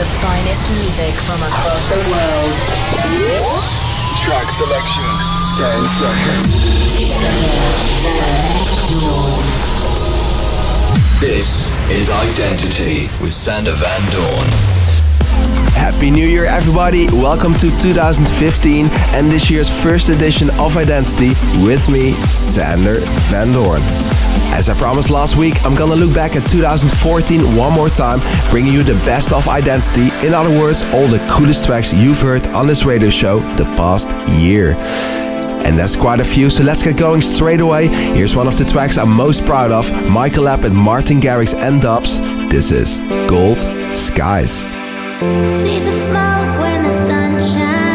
The finest music from across the world. Track selection. 10 seconds. This is Identity with Sander Van Doorn. Happy New Year, everybody. Welcome to 2015 and this year's first edition of Identity with me, Sander Van Doorn. As I promised last week, I'm gonna look back at 2014 one more time, bringing you the best of Identity. In other words, all the coolest tracks you've heard on this radio show the past year. And that's quite a few, so let's get going straight away. Here's one of the tracks I'm most proud of, Michael Lapp and Martin Garrix and Dubs. This is Gold Skies. See the smoke when the sun shines.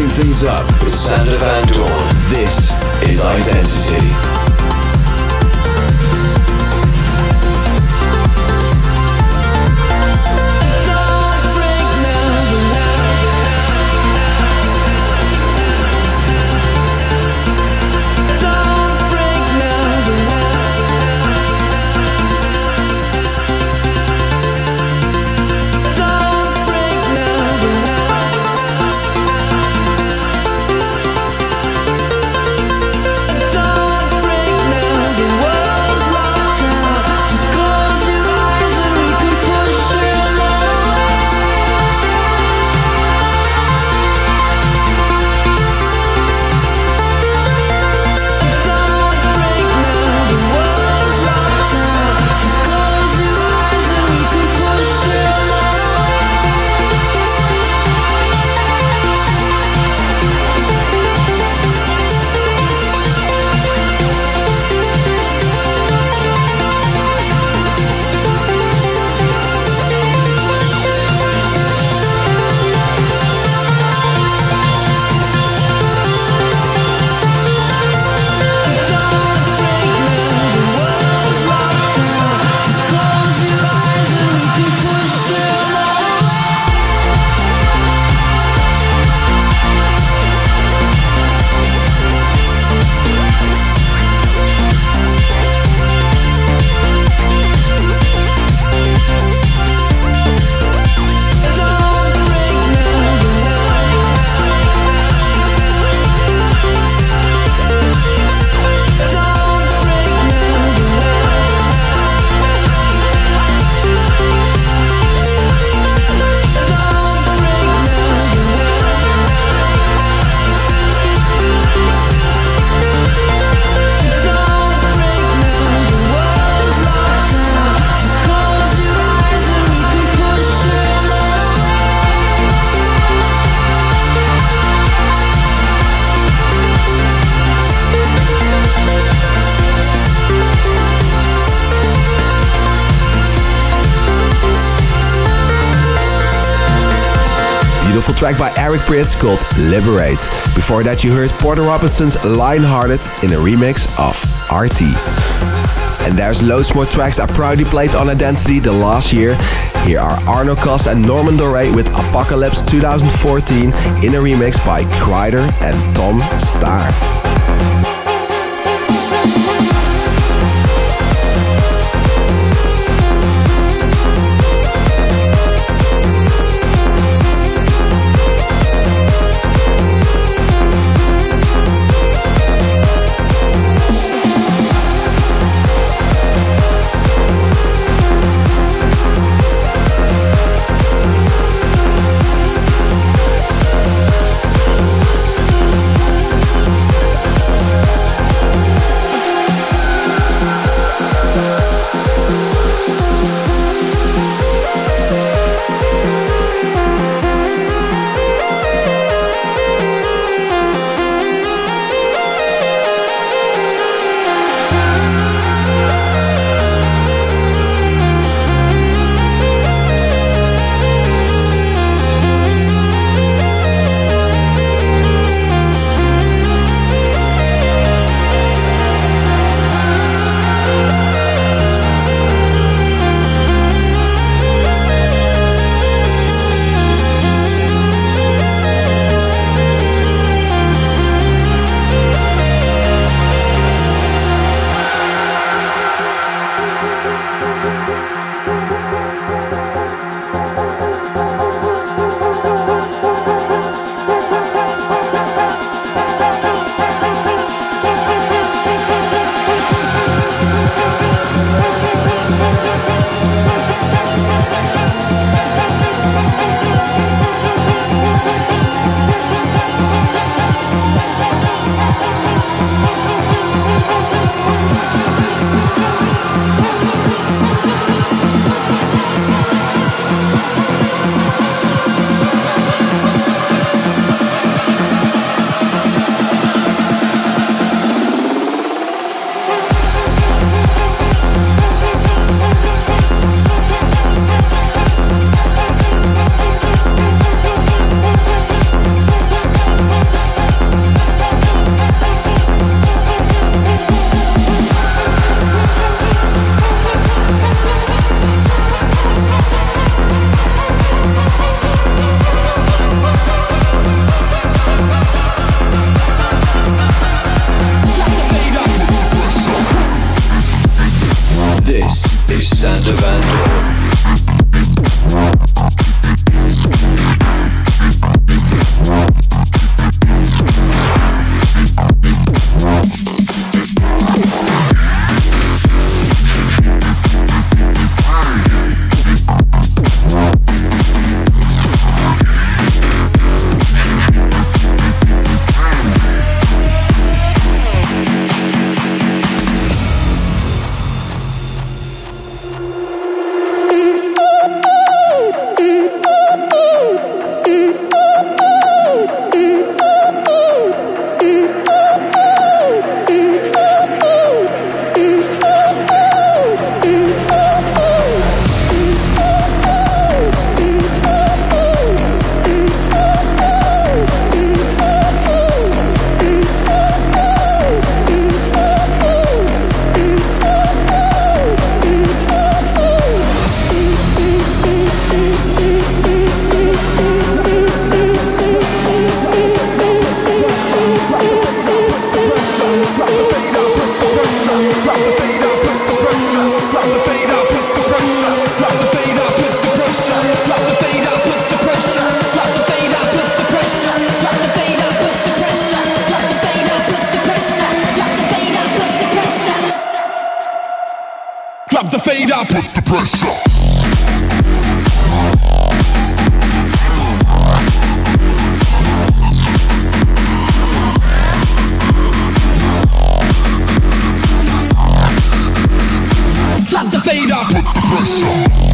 mixing things up with Sander Van Doorn. This is Identity. Track by Eric Prydz called Liberta. Before that you heard Porter Robinson's Lionhearted in a remix of Arty. And there's loads more tracks I proudly played on Identity the last year. Here are Arno Cost and Norman Doré with Apocalypse 2014 in a remix by Kryder and Tom Starr. it up. Put the pressure. Slap the fade up. Put the pressure.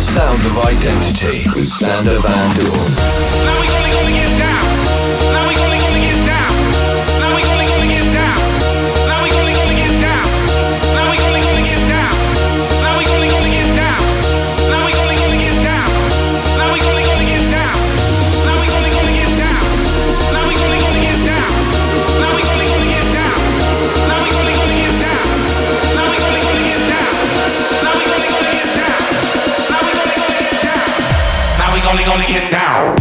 Sound of Identity with Sander Van Doorn. Now we're only gonna get down. Now we're only gonna get down. Now we're only gonna get down. Now we're only gonna get down. Now we're only gonna get down. Now we're only gonna get down. Now we're only gonna get down. Now we're only gonna get down. Now we're only gonna get down. Now we're only gonna get down. Now we're only gonna get down. Now we're only gonna get down. Now we're only gonna get down. Now we're only gonna get down. Now we only gonna get down. Only gonna get down.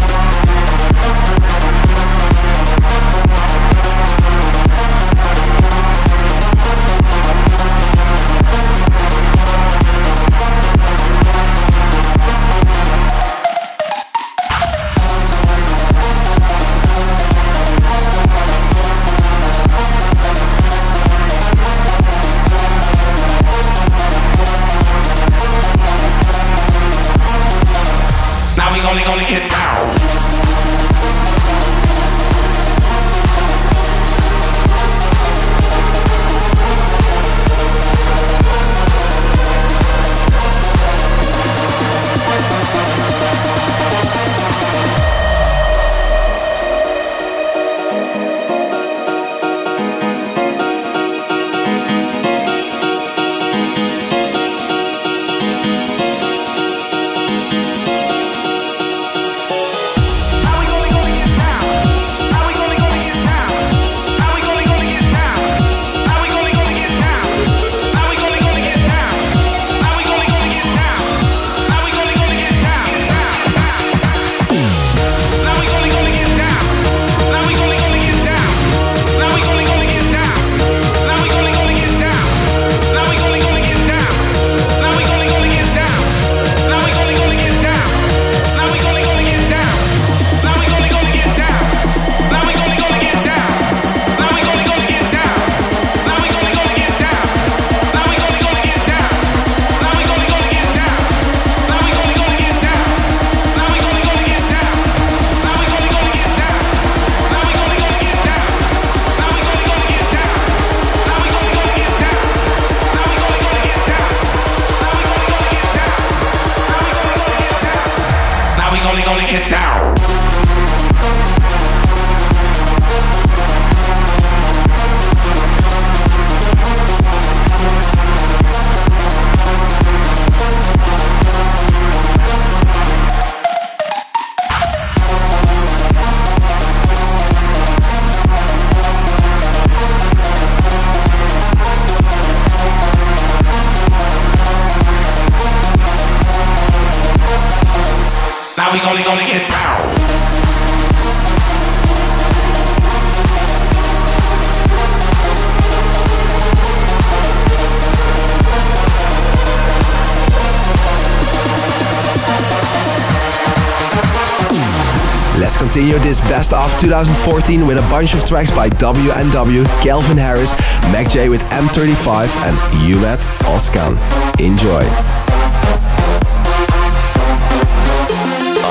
Continue this best of 2014 with a bunch of tracks by W&W, Calvin Harris, MAKJ with M35 and Ummet Ozcan. Enjoy.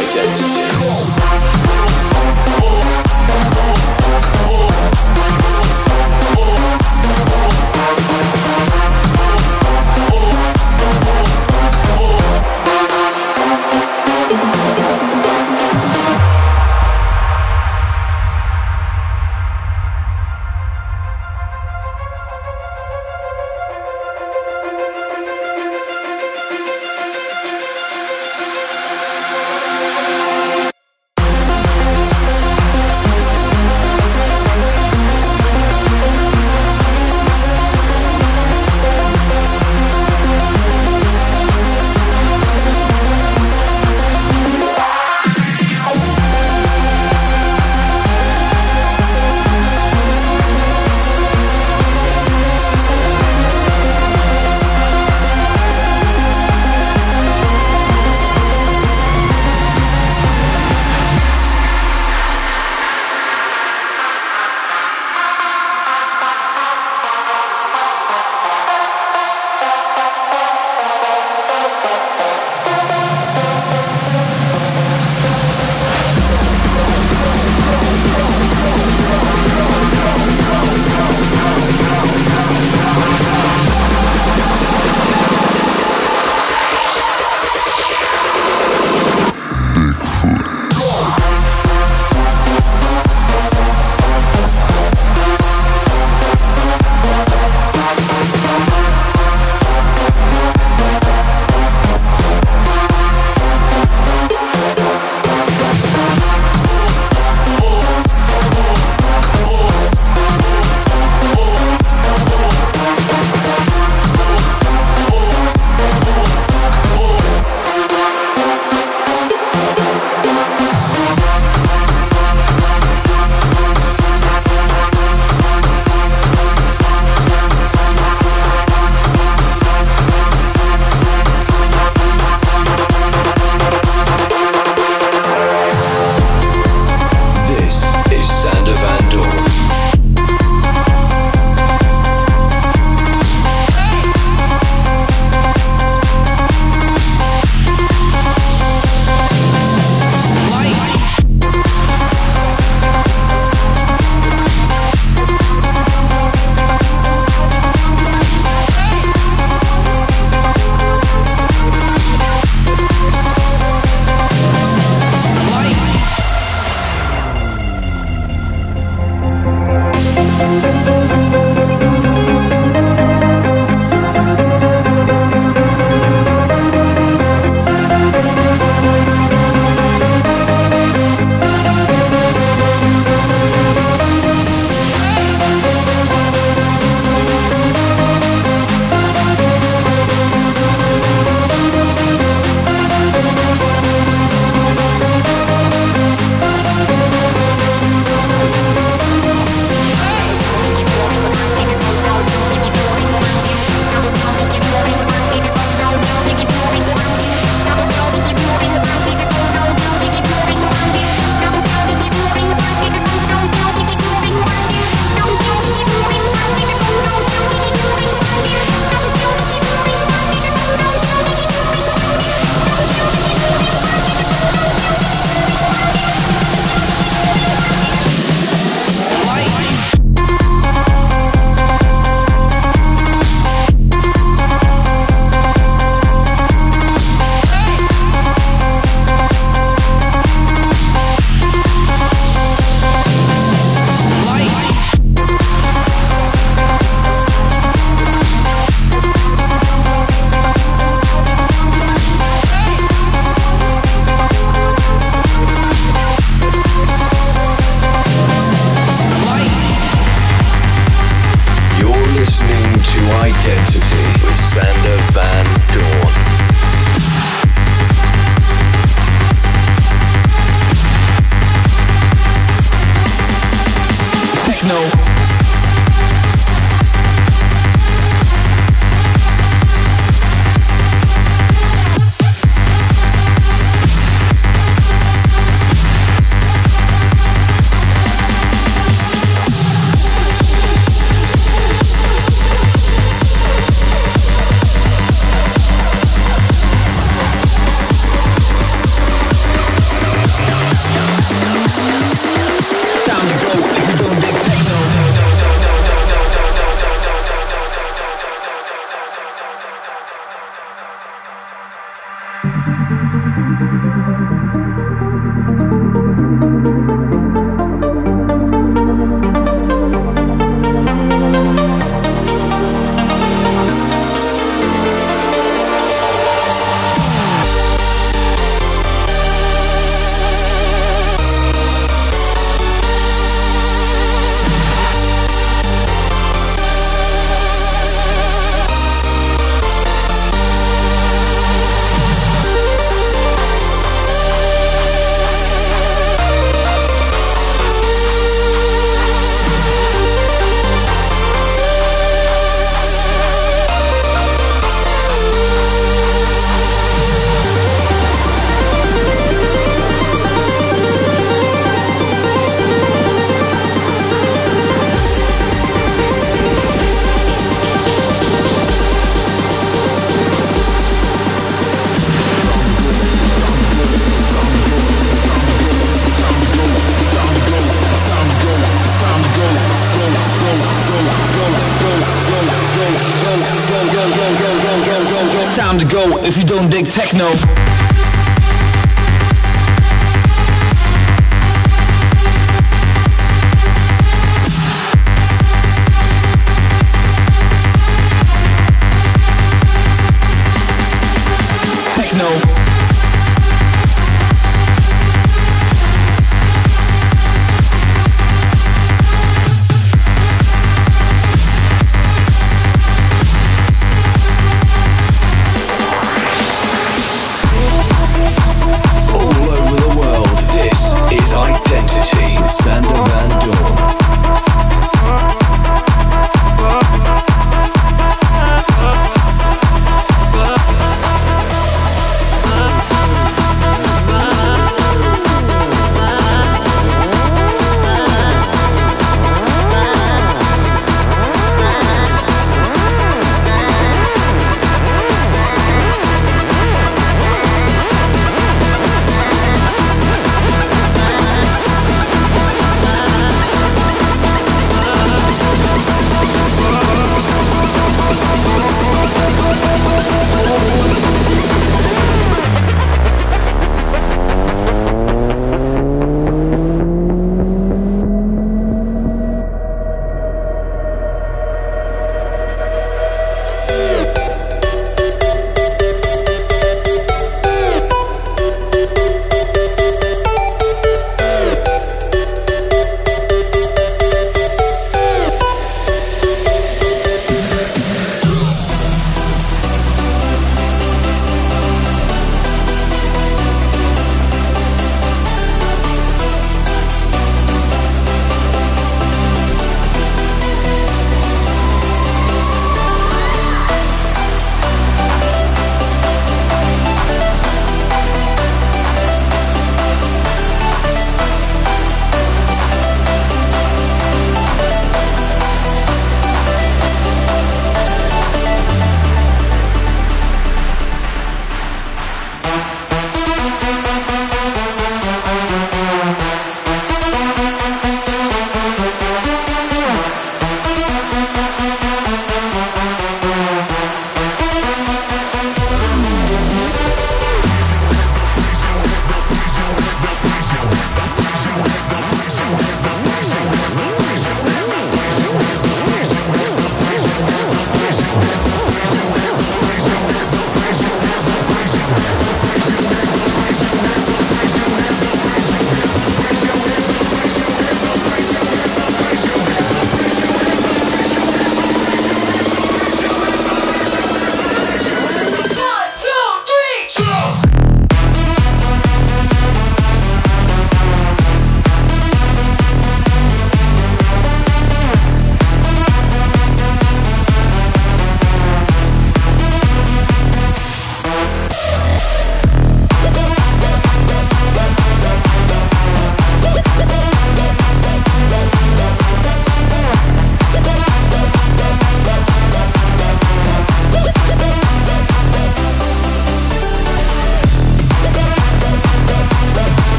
Identity. listening to Identity with Sander Van Doorn. No.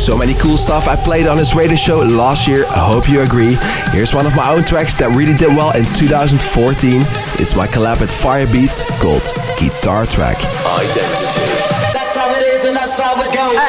So many cool stuff I played on his radio show last year, I hope you agree. Here's one of my own tracks that really did well in 2014. It's my collab with Firebeatz called Guitar Track. Identity. That's how it is and that's how it goes.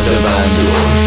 Sander Van Doorn.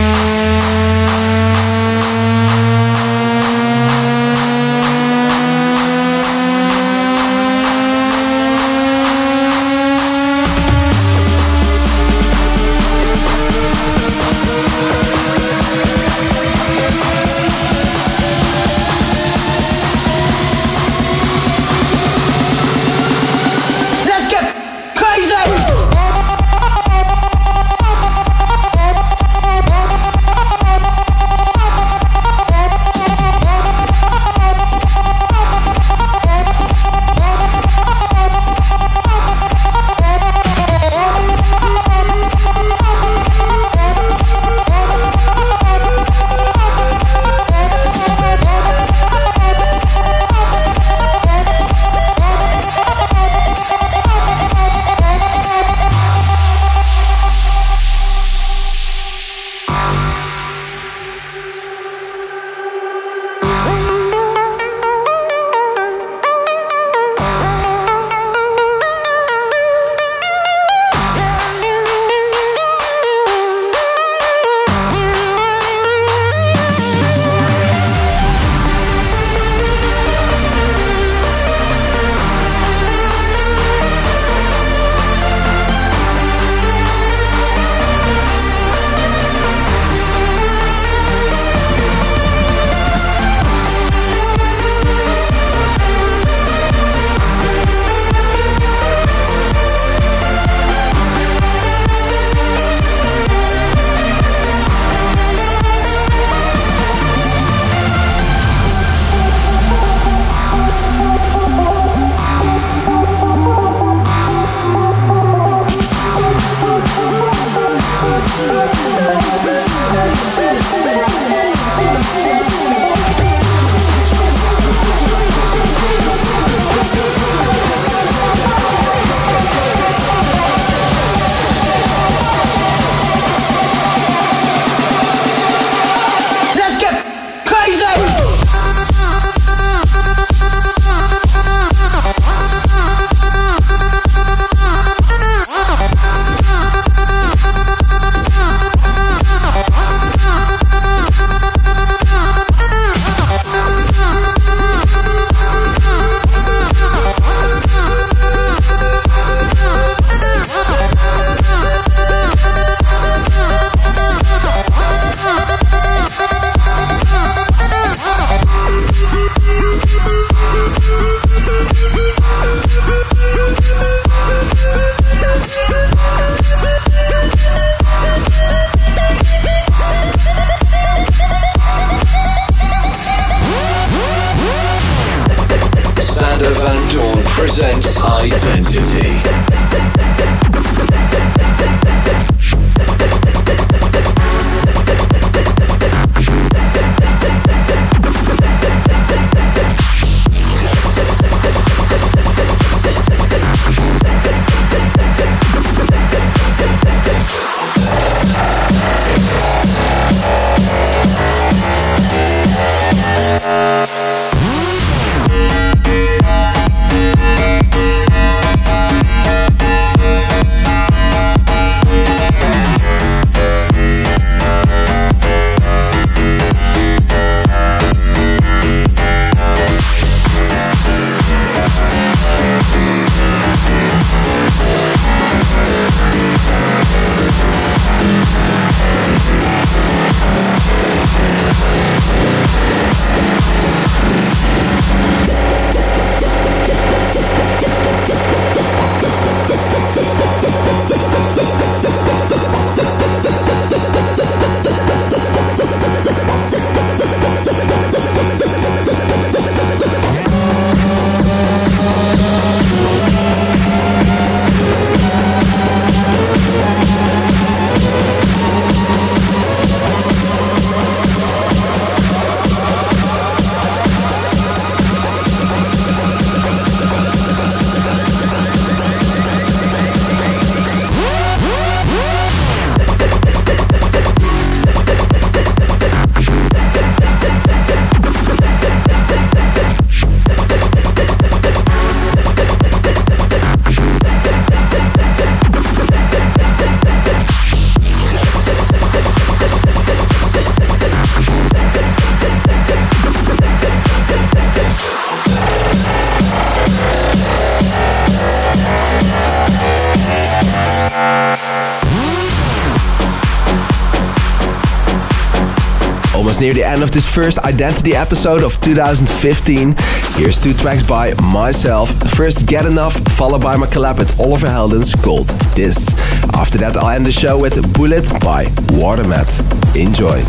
was near the end of this first Identity episode of 2015. Here's two tracks by myself. First, Get Enough, followed by my collab with Oliver Heldens called This. After that, I'll end the show with Bullet by Watermät. Enjoy.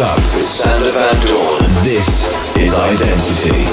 Up with Sander Van Doorn. This is Identity.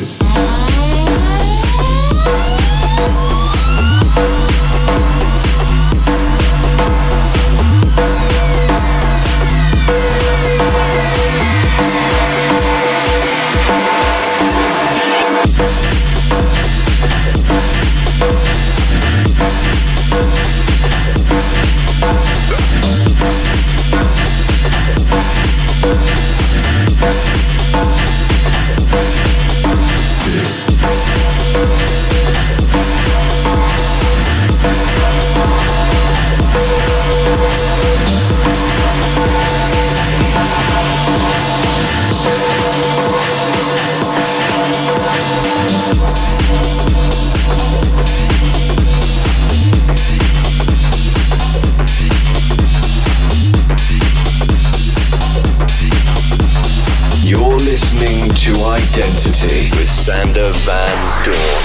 Tschüss. Identity with Sander Van Doorn.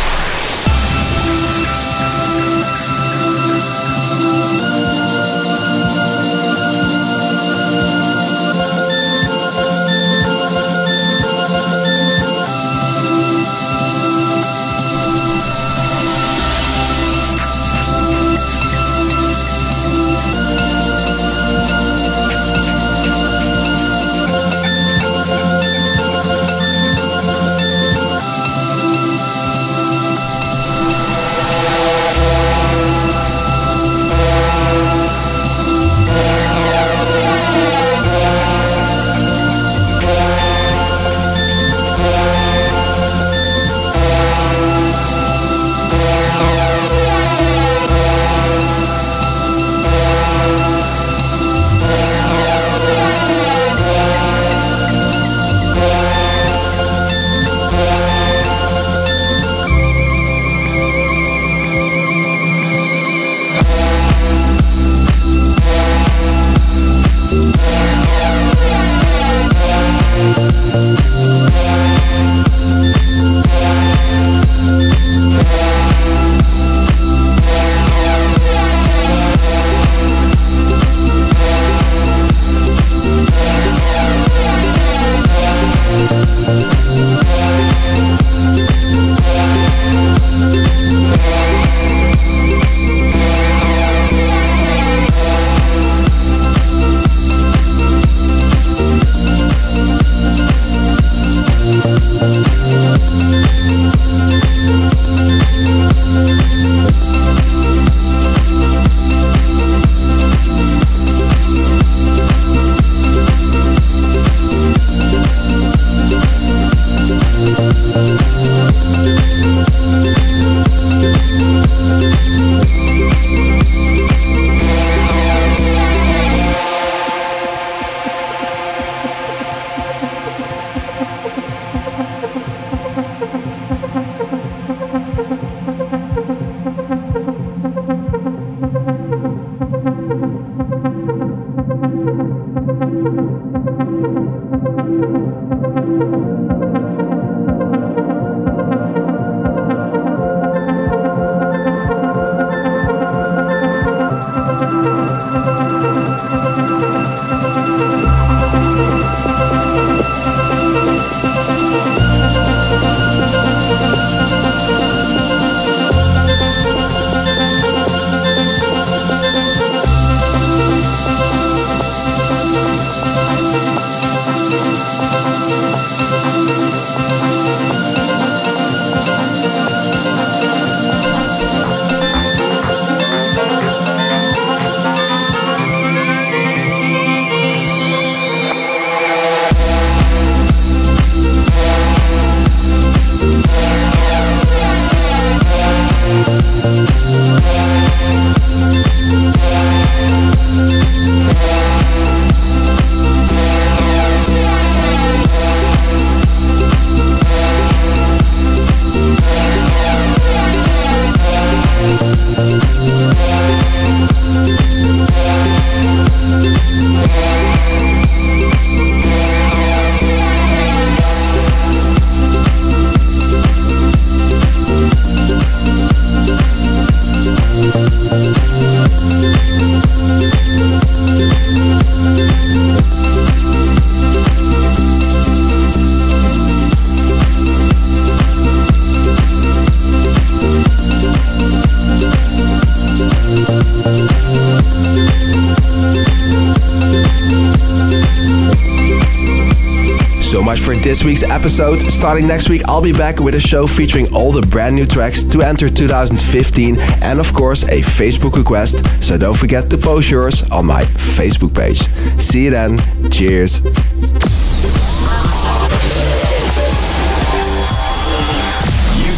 much for this week's episode. Starting next week, I'll be back with a show featuring all the brand new tracks to enter 2015 and of course a Facebook request, so don't forget to post yours on my Facebook page. See you then. Cheers. You've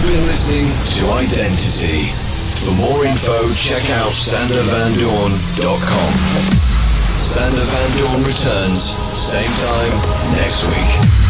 been listening to Identity. For more info, check out sandervandoorn.com. Sander Van Doorn returns same time next week.